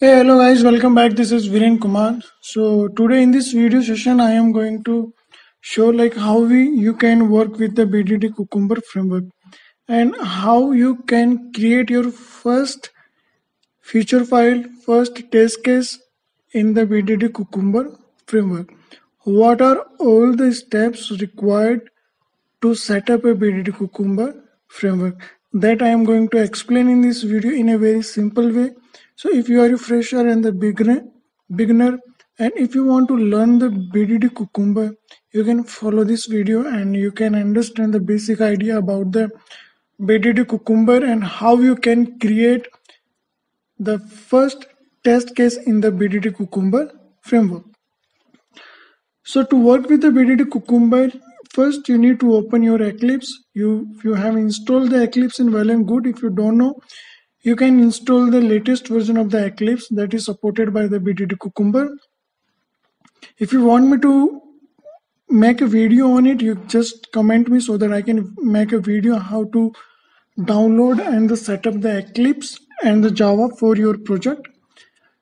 Hey, hello guys, welcome back. This is Viren Kumar. So today in this video session I am going to show like how you can work with the BDD Cucumber framework and how you can create your first feature file, first test case in the BDD Cucumber framework. What are all the steps required to set up a BDD Cucumber framework? That I am going to explain in this video in a very simple way. So if you are a fresher and the beginner and if you want to learn the BDD Cucumber, you can follow this video and you can understand the basic idea about the BDD Cucumber and how you can create the first test case in the BDD Cucumber framework. So to work with the BDD Cucumber, first you need to open your Eclipse. If you have installed the Eclipse in well and good. If you don't know, you can install the latest version of the Eclipse that is supported by the BDD Cucumber. If you want me to make a video on it, you just comment me so that I can make a video how to download and set up the Eclipse and the Java for your project.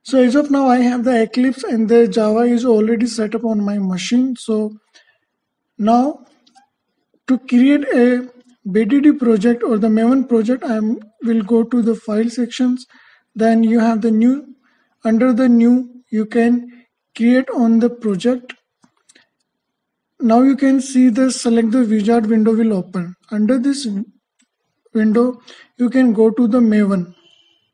So as of now I have the Eclipse and the Java is already set up on my machine. So now to create a BDD project or the Maven project, I will go to the file sections. Then you have the new. Under the new you can create on the project. Now you can see the select the wizard window will open. Under this window you can go to the Maven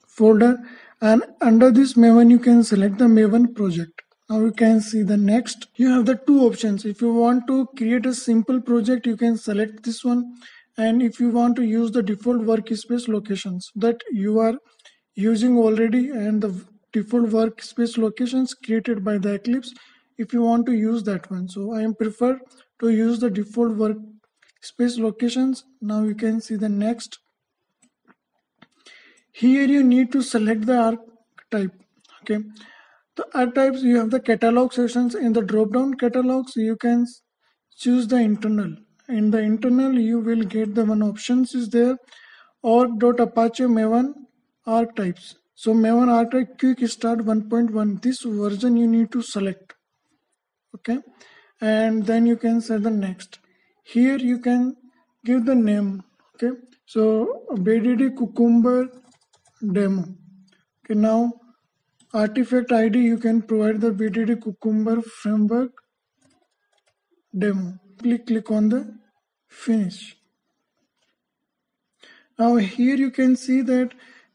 folder and under this Maven you can select the Maven project. Now you can see the next. You have the two options. If you want to create a simple project you can select this one, and if you want to use the default workspace locations that you are using already and the default workspace locations created by the Eclipse, if you want to use that one. So I prefer to use the default workspace locations. Now you can see the next. Here you need to select the archetype. Okay. The archetypes, you have the catalog sessions. In the drop down catalogs you can choose the internal. In the internal you will get the one options is there org.apache maven archetypes. So maven archetype quick start 1.1, this version you need to select. Okay, and then you can set the next. Here you can give the name. Okay, so BDD Cucumber demo. Okay, now artifact ID you can provide the BDD Cucumber framework demo. Click on the finish. Now here you can see that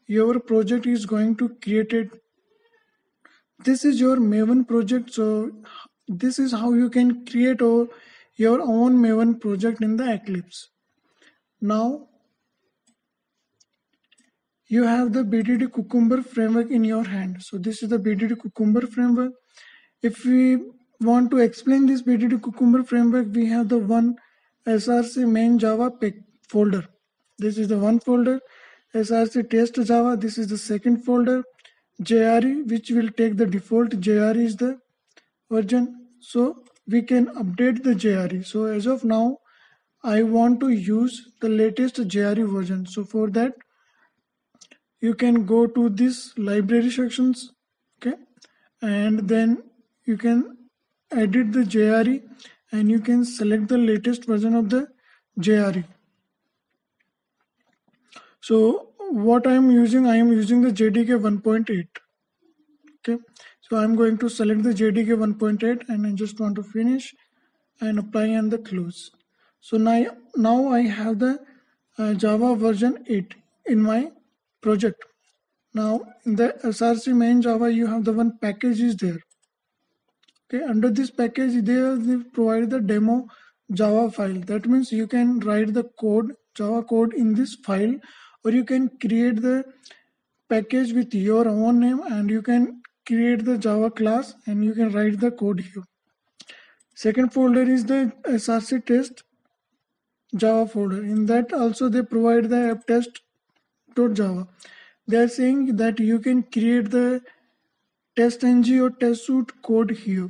your project is going to create it. This is your Maven project. So this is how you can create your own Maven project in the Eclipse. Now you have the BDD Cucumber framework in your hand. So this is the BDD Cucumber framework. If we want to explain this BDD Cucumber framework, we have the one src main java folder. This is the one folder. Src test java, this is the second folder. JRE, which will take the default JRE is the version. So we can update the JRE. So as of now I want to use the latest JRE version. So for that you can go to this library sections. Okay, and then you can edit the JRE and you can select the latest version of the JRE. So what I am using the JDK 1.8. okay, so I'm going to select the JDK 1.8 and I just want to finish and apply and the close. So now I have the Java version 8 in my project. Now in the src main java you have the one package is there. Okay, under this package they provide the demo Java file. That means you can write the code, Java code in this file, or you can create the package with your own name and you can create the Java class and you can write the code here. Second folder is the src test Java folder. In that also they provide the app test.java. They are saying that you can create the test ng or test suite code here.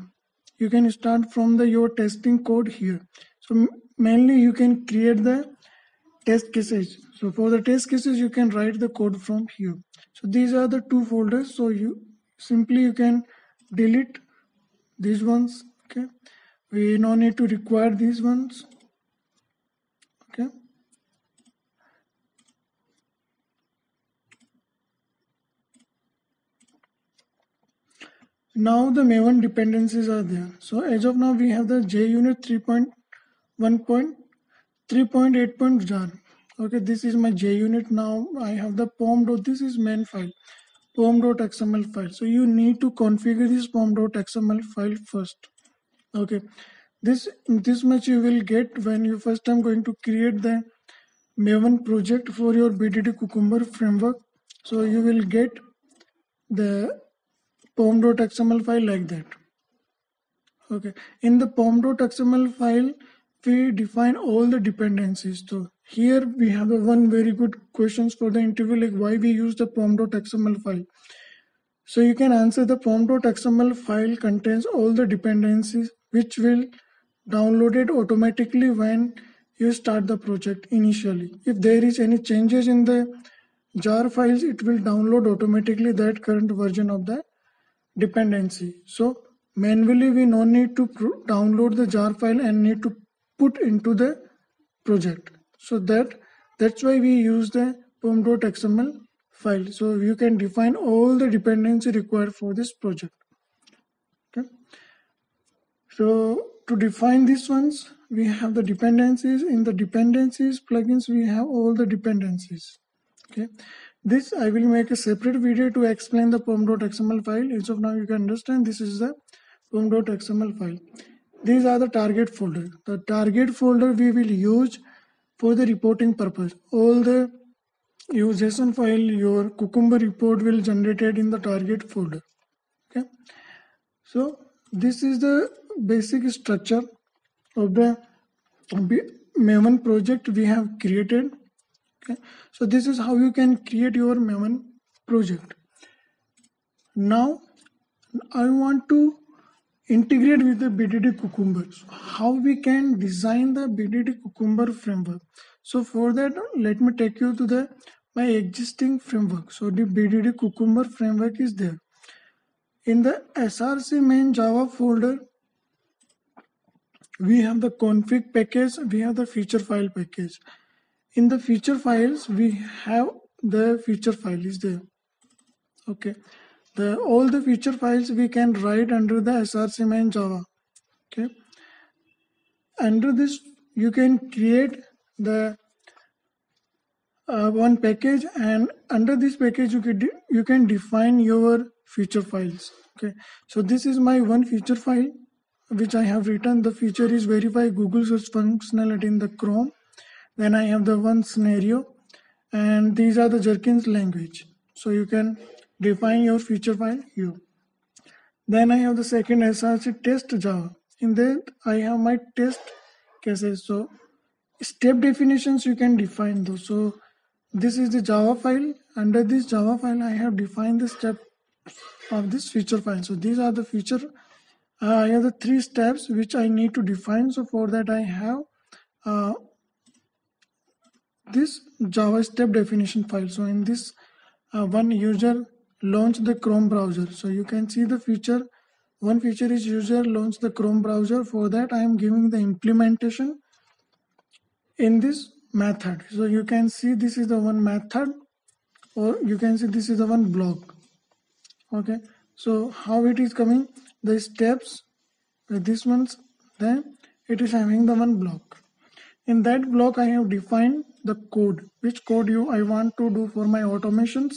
You can start from your testing code here. So mainly you can create the test cases. So for the test cases you can write the code from here. So these are the two folders. So you simply you can delete these ones. Okay, we no need to require these ones. Okay, now the Maven dependencies are there. So as of now we have the JUnit 3.1.3.8.jar. okay, this is my JUnit. Now I have the pom. This is main file, pom.xml file. So you need to configure this pom.xml file first. Okay, this much you will get when you first time going to create the Maven project for your BDD Cucumber framework. So you will get the pom.xml file like that. Okay, in the pom.xml file we define all the dependencies. So here we have a one very good questions for the interview, like why we use the pom.xml file. So you can answer the pom.xml file contains all the dependencies which will download it automatically when you start the project initially. If there is any changes in the jar files, it will download automatically that current version of the dependency. So manually we no need to download the jar file and need to put into the project. So that's why we use the pom.xml file. So you can define all the dependency required for this project. Okay, so to define these ones we have the dependencies. In the dependencies plugins we have all the dependencies. Okay, this I will make a separate video to explain the pom.xml file. As of now you can understand this is the pom.xml file. These are the target folder. The target folder we will use for the reporting purpose. All the JSON file your Cucumber report will generated in the target folder. Okay, so this is the basic structure of the Maven project we have created. Okay, so this is how you can create your Maven project. Now I want to integrate with the BDD Cucumber. So how we can design the BDD Cucumber framework? So for that let me take you to the my existing framework. So the BDD Cucumber framework is there. In the src main Java folder we have the config package, we have the feature file package. In the feature files we have the feature file is there. Okay, all the feature files we can write under the src main Java. Okay, under this you can create the one package, and under this package you can define your feature files. Okay, so this is my one feature file which I have written. The feature is verify Google search functionality in the Chrome. Then I have the one scenario, and these are the Jenkins language. So you can define your feature file here. Then I have the second src test Java. In that I have my test cases. So step definitions you can define those. So this is the Java file. Under this Java file I have defined the step of this feature file. So these are the feature. I have the three steps which I need to define. So for that I have this Java step definition file. So in this one user launch the Chrome browser. So you can see the feature. One feature is user launch the Chrome browser. For that I am giving the implementation in this method. So you can see this is the one method, or you can see this is the one block. Okay, so how it is coming, the steps with this ones, then it is having the one block. In that block I have defined the code, which code I want to do for my automations.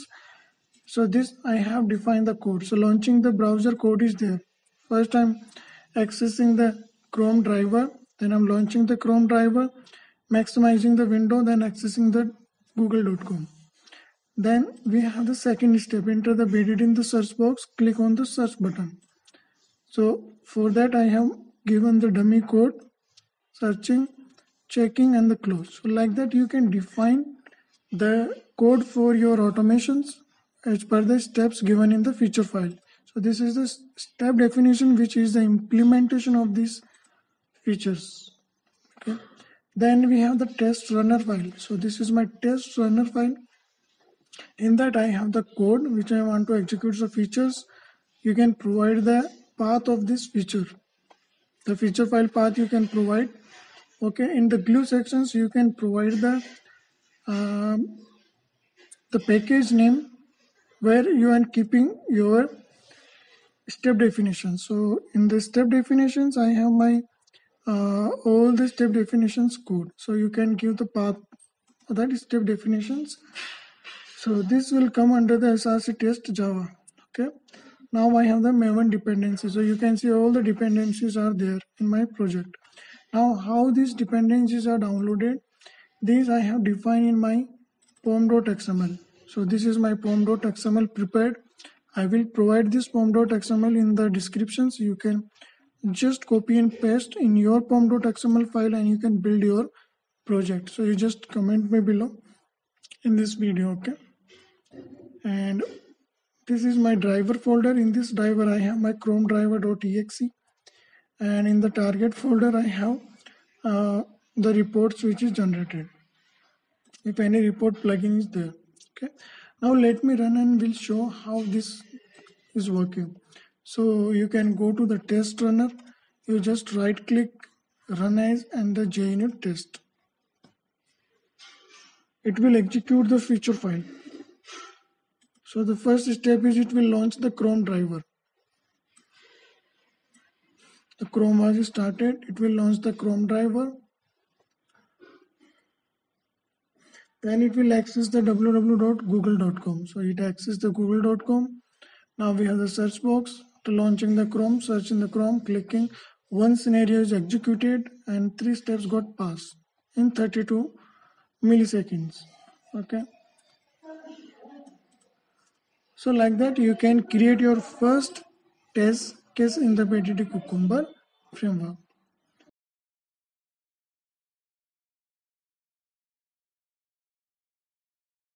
So this I have defined the code. So launching the browser code is there. First I'm accessing the Chrome driver, then I'm launching the Chrome driver, maximizing the window, then accessing the google.com. Then we have the second step, enter the BDD in the search box, click on the search button. So for that I have given the dummy code, searching, checking, and the close. So like that you can define the code for your automations as per the steps given in the feature file. So this is the step definition, which is the implementation of these features. Okay, then we have the test runner file. So this is my test runner file. In that I have the code which I want to execute the features, you can provide the path of this feature, the feature file path you can provide. Okay, in the glue sections you can provide the package name where you are keeping your step definition. So in the step definitions I have my all the step definitions code, so you can give the path that is step definitions. So this will come under the src test java. Okay, now I have the Maven dependency, so you can see all the dependencies are there in my project. Now how these dependencies are downloaded, these I have defined in my pom.xml. so this is my pom.xml prepared. I will provide this pom.xml in the description, so you can just copy and paste in your pom.xml file and you can build your project. So you just comment me below in this video. Okay, and this is my driver folder. In this driver I have my Chrome driver.exe, and in the target folder I have the reports which is generated, if any report plugin is there. Okay, now let me run and we'll show how this is working. So you can go to the test runner, you just right click, run as, and the JUnit test. It will execute the feature file. So the first step is it will launch the Chrome driver. The Chrome was started, it will launch the Chrome driver. Then it will access the www.google.com. So it accesses the google.com. Now we have the search box. To launching the Chrome, search in the Chrome, clicking. One scenario is executed and 3 steps got passed in 32 milliseconds. Okay. So like that you can create your first test case in the BDD Cucumber framework.